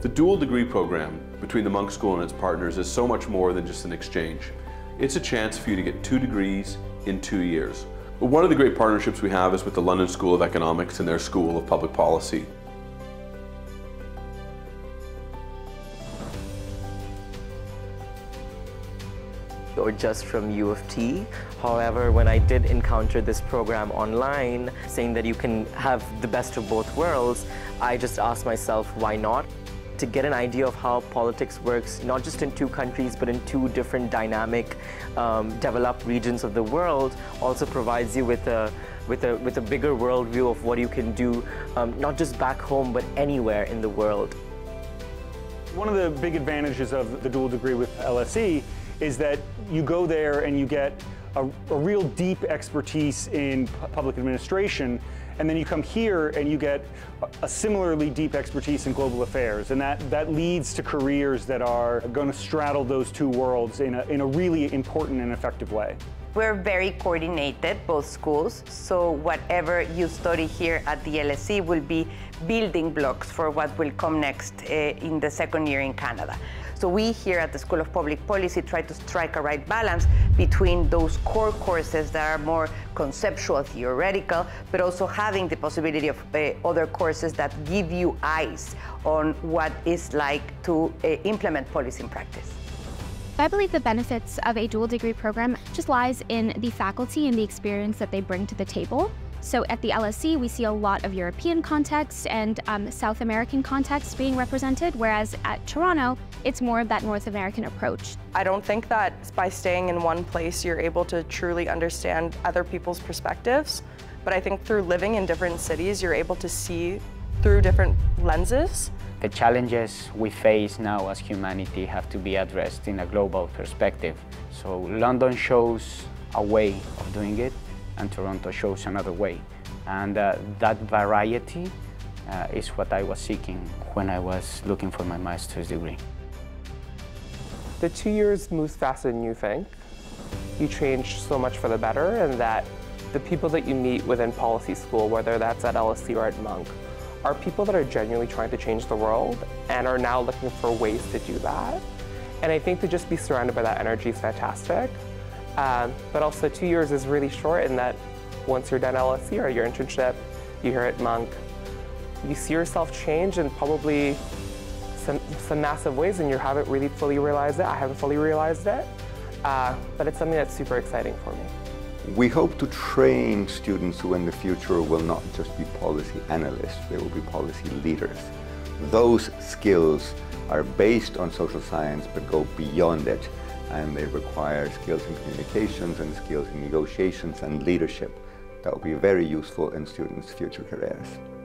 The dual degree program between the Munk School and its partners is so much more than just an exchange. It's a chance for you to get 2 degrees in 2 years. But one of the great partnerships we have is with the London School of Economics and their School of Public Policy. Or just from U of T. However, when I did encounter this program online, saying that you can have the best of both worlds, I just asked myself, why not? To get an idea of how politics works, not just in 2 countries, but in 2 different dynamic, developed regions of the world, also provides you with a bigger worldview of what you can do, not just back home, but anywhere in the world. One of the big advantages of the dual degree with LSE is that you go there and you get a real deep expertise in public administration, and then you come here and you get a similarly deep expertise in global affairs, and that leads to careers that are going to straddle those 2 worlds in a really important and effective way. We're very coordinated, both schools, so whatever you study here at the LSE will be building blocks for what will come next in the 2nd year in Canada. So we here at the School of Public Policy try to strike a right balance between those core courses that are more conceptual, theoretical, but also having the possibility of other courses that give you eyes on what it's like to implement policy in practice. I believe the benefits of a dual degree program just lies in the faculty and the experience that they bring to the table. So at the LSE, we see a lot of European context and South American context being represented, whereas at Toronto, it's more of that North American approach. I don't think that by staying in one place, you're able to truly understand other people's perspectives, but I think through living in different cities, you're able to see through different lenses. The challenges we face now as humanity have to be addressed in a global perspective. So London shows a way of doing it, and Toronto shows another way. And that variety is what I was seeking when I was looking for my master's degree. The 2 years moves faster than you think. You change so much for the better, and that the people that you meet within policy school, whether that's at LSE or at Munk, are people that are genuinely trying to change the world and are now looking for ways to do that. And I think to just be surrounded by that energy is fantastic. But also 2 years is really short in that once you're done LSE or your internship, you're here at Munk, you see yourself change in probably some massive ways, and you haven't really fully realized it. I haven't fully realized it, but it's something that's super exciting for me. We hope to train students who in the future will not just be policy analysts, they will be policy leaders. Those skills are based on social science but go beyond it. And they require skills in communications and skills in negotiations and leadership that will be very useful in students' future careers.